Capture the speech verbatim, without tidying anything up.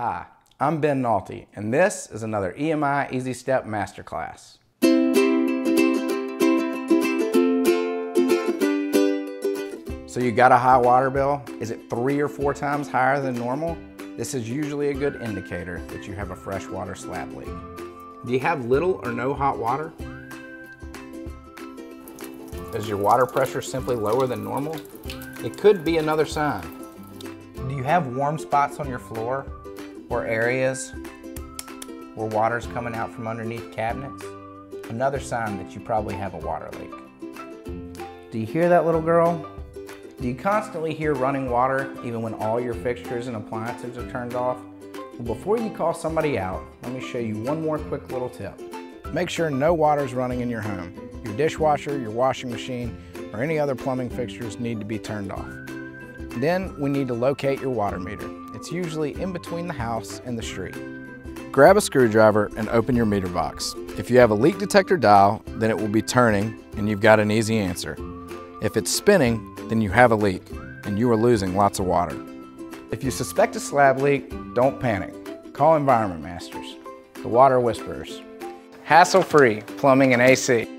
Hi, I'm Ben Nalty, and this is another E M I Easy Step Masterclass. So you got a high water bill? Is it three or four times higher than normal? This is usually a good indicator that you have a freshwater slab leak. Do you have little or no hot water? Is your water pressure simply lower than normal? It could be another sign. Do you have warm spots on your floor or areas where water's coming out from underneath cabinets? Another sign that you probably have a water leak. Do you hear that, little girl? Do you constantly hear running water even when all your fixtures and appliances are turned off? Well, before you call somebody out, let me show you one more quick little tip. Make sure no water's running in your home. Your dishwasher, your washing machine, or any other plumbing fixtures need to be turned off. Then we need to locate your water meter. It's usually in between the house and the street. Grab a screwdriver and open your meter box. If you have a leak detector dial, then it will be turning and you've got an easy answer. If it's spinning, then you have a leak and you are losing lots of water. If you suspect a slab leak, don't panic. Call Environment Masters, the Water Whisperers. Hassle-free plumbing and A C.